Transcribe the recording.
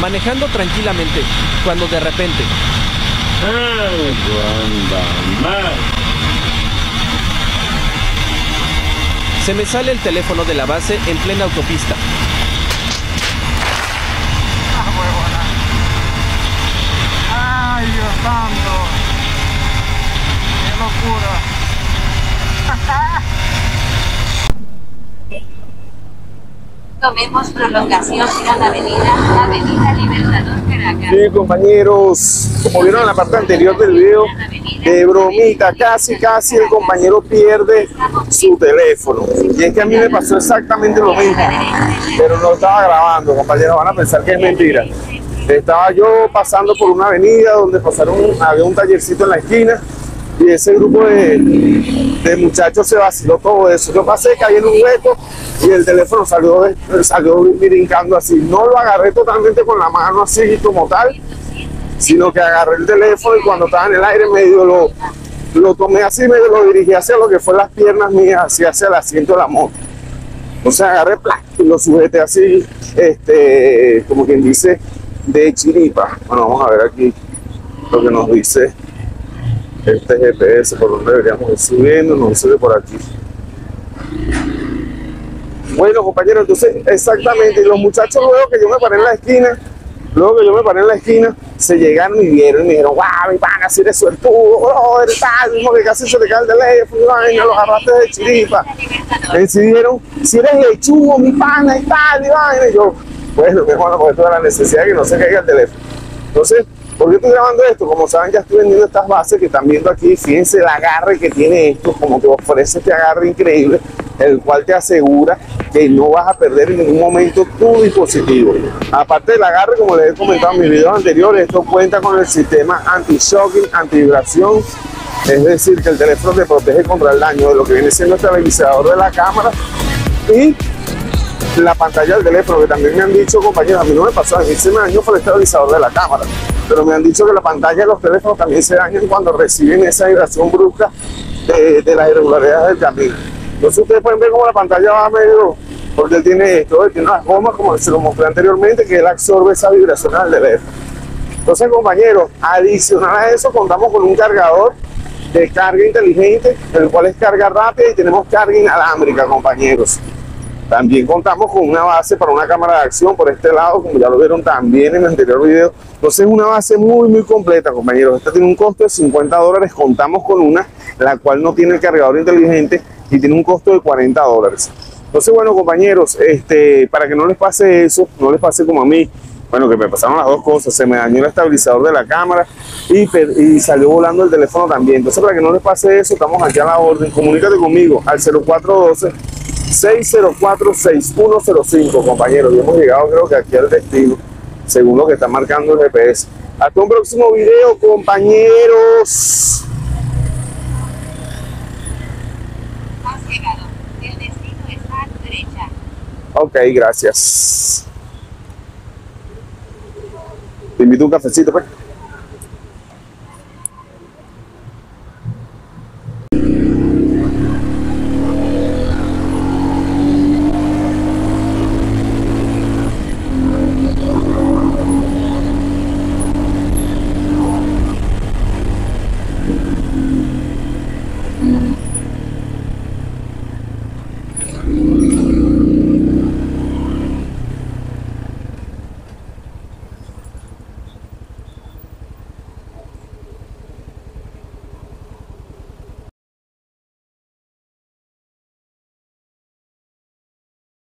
manejando tranquilamente, cuando de repente... Se me sale el teléfono de la base en plena autopista. ¡Ay, Dios santo! ¡Qué locura! Tomemos prolongación a la avenida Libertador Caracas. Bien, compañeros, como vieron en la parte anterior del video, de bromita, casi el compañero pierde su teléfono. Y es que a mí me pasó exactamente lo mismo, pero no estaba grabando, compañeros, van a pensar que es mentira. Estaba yo pasando por una avenida donde había un tallercito en la esquina y ese grupo de muchachos se vaciló todo eso. Yo pasé, caí en un hueco y el teléfono salió brincando así. No lo agarré totalmente con la mano así como tal, sino que agarré el teléfono y cuando estaba en el aire medio lo tomé así, medio lo dirigí hacia lo que fue las piernas mías, hacia el asiento de la moto. Entonces agarré y lo sujeté así, como quien dice, de chiripa. Bueno, vamos a ver aquí lo que nos dice este GPS, por donde deberíamos ir subiendo. Nos sube por aquí. Bueno, compañeros, entonces exactamente, los muchachos luego que yo me paré en la esquina, se llegaron y vieron y me dijeron: "Guau, mi pana, si eres suertudo, brother, tal, mismo que casi se te cae el teléfono, los arrastres de chiripa". Decidieron: "Si eres lechugo, mi pana, y tal, y vaina". Y yo, bueno, mejor con esto de la necesidad de que no se caiga el teléfono. Entonces, ¿por qué estoy grabando esto? Como saben, ya estoy vendiendo estas bases que están viendo aquí. Fíjense el agarre que tiene esto, como que ofrece este agarre increíble, el cual te asegura que no vas a perder en ningún momento tu dispositivo. Aparte del agarre, como les he comentado en mis videos anteriores, esto cuenta con el sistema anti-shocking, anti-vibración. Es decir, que el teléfono te protege contra el daño de lo que viene siendo el estabilizador de la cámara y la pantalla del teléfono, que también me han dicho, compañeros, a mí no me pasó, a mí se me dañó por el estabilizador de la cámara, pero me han dicho que la pantalla de los teléfonos también se dañan cuando reciben esa vibración brusca de las irregularidades del camino. Entonces ustedes pueden ver cómo la pantalla va medio, porque él tiene esto, él tiene unas gomas, como se lo mostré anteriormente, que él absorbe esa vibración al teléfono. Entonces, compañeros, adicional a eso, contamos con un cargador de carga inteligente, el cual es carga rápida, y tenemos carga inalámbrica, compañeros. También contamos con una base para una cámara de acción por este lado, como ya lo vieron también en el anterior video. Entonces es una base muy completa, compañeros. Esta tiene un costo de $50, contamos con una, la cual no tiene el cargador inteligente y tiene un costo de $40. Entonces, bueno, compañeros, para que no les pase eso, no les pase como a mí, bueno, que me pasaron las dos cosas, se me dañó el estabilizador de la cámara y salió volando el teléfono también. Entonces, para que no les pase eso, estamos aquí a la orden. Comunícate conmigo al 0412-604-6105, compañeros, y hemos llegado, creo que aquí al destino, según lo que está marcando el GPS. Hasta un próximo video, compañeros. Has llegado, el destino está a tu derecha. Ok, gracias. Te invito a un cafecito, pues.